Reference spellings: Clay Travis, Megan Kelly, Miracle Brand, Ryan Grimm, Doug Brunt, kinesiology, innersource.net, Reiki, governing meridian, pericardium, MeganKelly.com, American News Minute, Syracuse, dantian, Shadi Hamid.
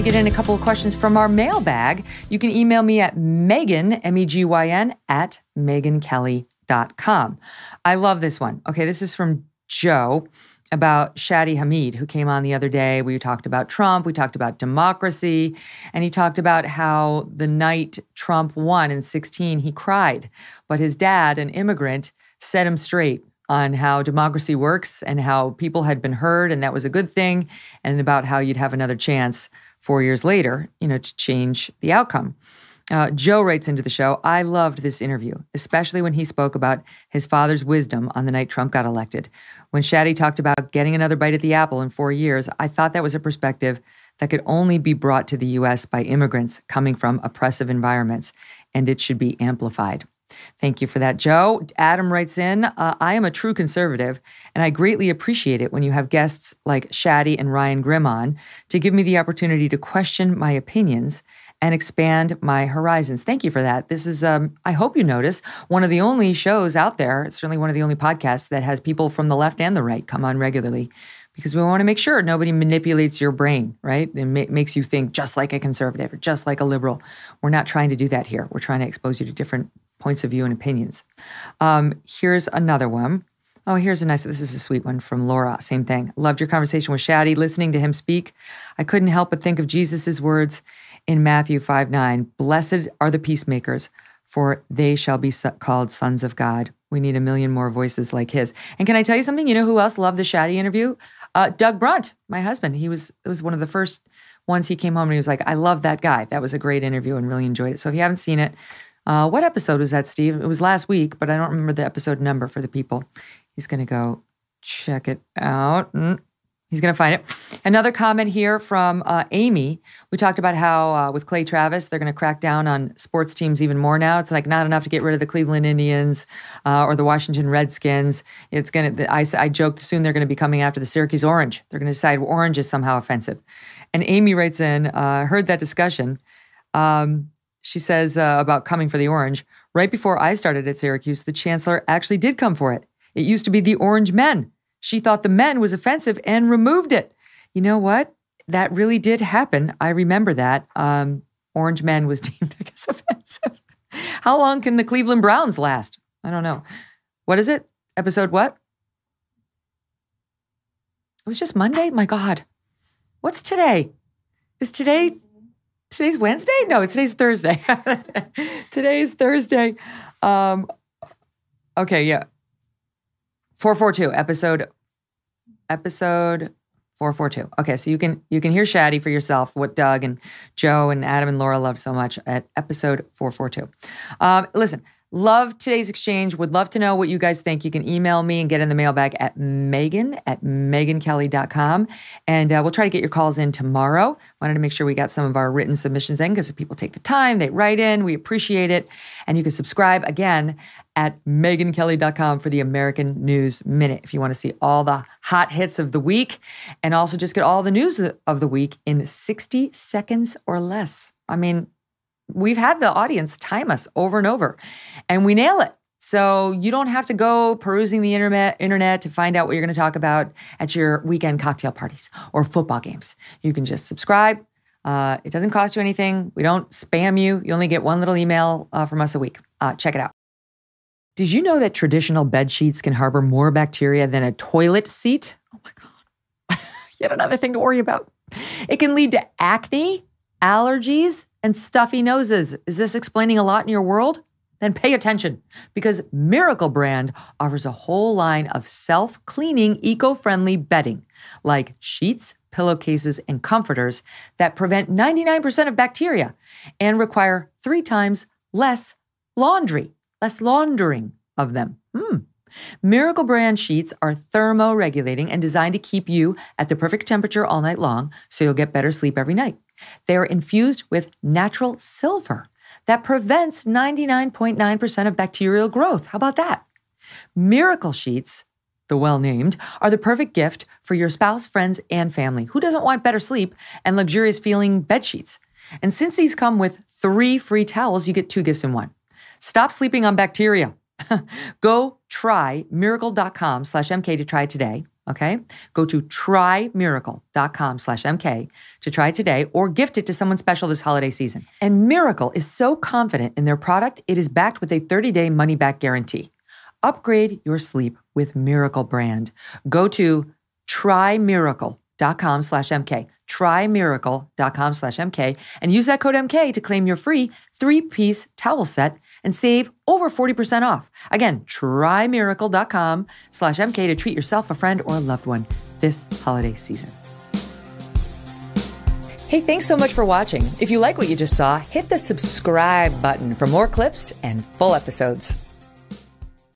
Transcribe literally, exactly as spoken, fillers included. me get in a couple of questions from our mailbag. You can email me at Megyn, M E G Y N, at Megan Kelly dot com. I love this one. Okay, this is from Joe about Shadi Hamid, who came on the other day. We talked about Trump, we talked about democracy, and he talked about how the night Trump won in sixteen, he cried. But his dad, an immigrant, set him straight on how democracy works and how people had been heard, and that was a good thing, and about how you'd have another chance four years later, you know, to change the outcome. Uh, Joe writes into the show, I loved this interview, especially when he spoke about his father's wisdom on the night Trump got elected. When Shadi talked about getting another bite at the apple in four years, I thought that was a perspective that could only be brought to the U S by immigrants coming from oppressive environments, and it should be amplified. Thank you for that, Joe. Adam writes in, uh, I am a true conservative, and I greatly appreciate it when you have guests like Shadi and Ryan Grimm on to give me the opportunity to question my opinions and expand my horizons. Thank you for that. This is, um, I hope you notice, one of the only shows out there, certainly one of the only podcasts that has people from the left and the right come on regularly, because we want to make sure nobody manipulates your brain, right? It ma- makes you think just like a conservative or just like a liberal. We're not trying to do that here. We're trying to expose you to different points of view and opinions. Um, here's another one. Oh, here's a nice, this is a sweet one from Laura. Same thing. Loved your conversation with Shadi. Listening to him speak, I couldn't help but think of Jesus's words in Matthew five nine. Blessed are the peacemakers, for they shall be called sons of God. We need a million more voices like his. And can I tell you something? You know who else loved the Shadi interview? Uh, Doug Brunt, my husband. He was, it was one of the first ones he came home and he was like, I love that guy. That was a great interview and really enjoyed it. So if you haven't seen it, Uh, what episode was that, Steve? It was last week, but I don't remember the episode number for the people. He's going to go check it out. Mm. He's going to find it. Another comment here from uh, Amy. We talked about how uh, with Clay Travis, they're going to crack down on sports teams even more now. It's like not enough to get rid of the Cleveland Indians uh, or the Washington Redskins. It's going to, I, I joked soon they're going to be coming after the Syracuse Orange. They're going to decide orange is somehow offensive. And Amy writes in, uh, heard that discussion. Um, She says uh, about coming for the orange. Right before I started at Syracuse, the chancellor actually did come for it. It used to be the orange men. She thought the men was offensive and removed it. You know what? That really did happen. I remember that. Um, orange men was deemed, I guess, offensive. How long can the Cleveland Browns last? I don't know. What is it? Episode what? It was just Monday? My God. What's today? Is today... Today's Wednesday? No, today's Thursday. Today's Thursday. Um, okay, yeah. four forty-two, episode episode four forty-two. Okay, so you can you can hear Shadi for yourself, what Doug and Joe and Adam and Laura loved so much at episode four forty-two. Um, listen, love today's exchange. Would love to know what you guys think. You can email me and get in the mailbag at Megyn at Megan Kelly dot com. And uh, we'll try to get your calls in tomorrow. Wanted to make sure we got some of our written submissions in because if people take the time, they write in. We appreciate it. And you can subscribe again at Megan Kelly dot com for the American News Minute if you want to see all the hot hits of the week and also just get all the news of the week in sixty seconds or less. I mean, we've had the audience time us over and over, and we nail it. So you don't have to go perusing the internet internet to find out what you're going to talk about at your weekend cocktail parties or football games. You can just subscribe. Uh, it doesn't cost you anything. We don't spam you. You only get one little email uh, from us a week. Uh, check it out. Did you know that traditional bed sheets can harbor more bacteria than a toilet seat? Oh my God. Yet another thing to worry about. It can lead to acne, allergies, and stuffy noses. Is this explaining a lot in your world? Then pay attention, because Miracle Brand offers a whole line of self-cleaning, eco-friendly bedding, like sheets, pillowcases, and comforters that prevent ninety-nine percent of bacteria and require three times less laundry, less laundering of them. Hmm. Miracle Brand sheets are thermoregulating and designed to keep you at the perfect temperature all night long, so you'll get better sleep every night. They are infused with natural silver that prevents ninety-nine point nine percent of bacterial growth. How about that? Miracle sheets, the well-named, are the perfect gift for your spouse, friends, and family. Who doesn't want better sleep and luxurious feeling bed sheets? And since these come with three free towels, you get two gifts in one. Stop sleeping on bacteria. Go try miracle dot com slash M K to try today. okay? Go to try miracle dot com slash M K to try today or gift it to someone special this holiday season. And Miracle is so confident in their product, it is backed with a thirty day money-back guarantee. Upgrade your sleep with Miracle Brand. Go to try miracle dot com slash M K, try miracle dot com slash M K, and use that code M K to claim your free three-piece towel set and save over forty percent off. Again, try miracle dot com slash M K to treat yourself, a friend, or a loved one this holiday season. Hey, thanks so much for watching. If you like what you just saw, hit the subscribe button for more clips and full episodes.